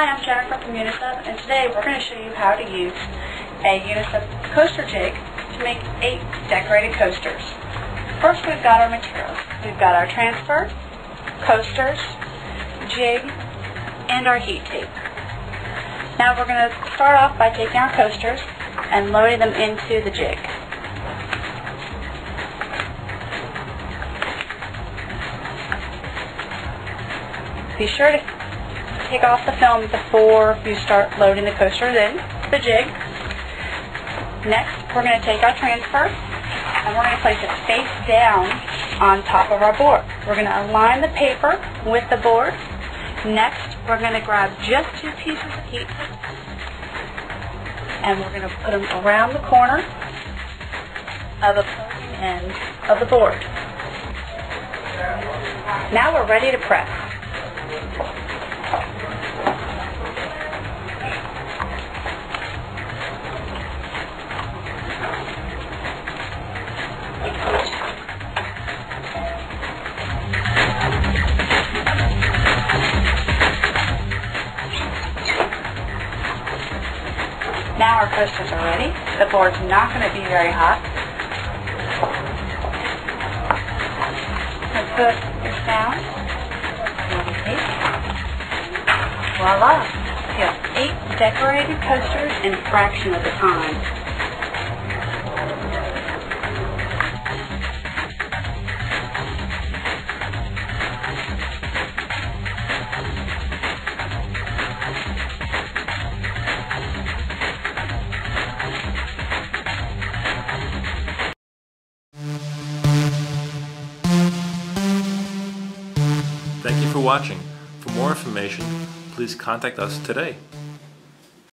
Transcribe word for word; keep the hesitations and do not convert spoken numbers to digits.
Hi, I'm Jennifer from Unisub, and today we're going to show you how to use a Unisub coaster jig to make eight decorated coasters. First, we've got our materials. We've got our transfer, coasters, jig, and our heat tape. Now we're going to start off by taking our coasters and loading them into the jig. Be sure to take off the film before you start loading the coasters in the jig. Next, we're going to take our transfer and we're going to place it face down on top of our board. We're going to align the paper with the board. Next, we're going to grab just two pieces of heat tape and we're going to put them around the corner of the closing end of the board. Now we're ready to press. Now our coasters are ready. The board's not going to be very hot. Let's put this down. Voila! You have eight decorated coasters in a fraction of the time. Thank you for watching. For more information, please contact us today.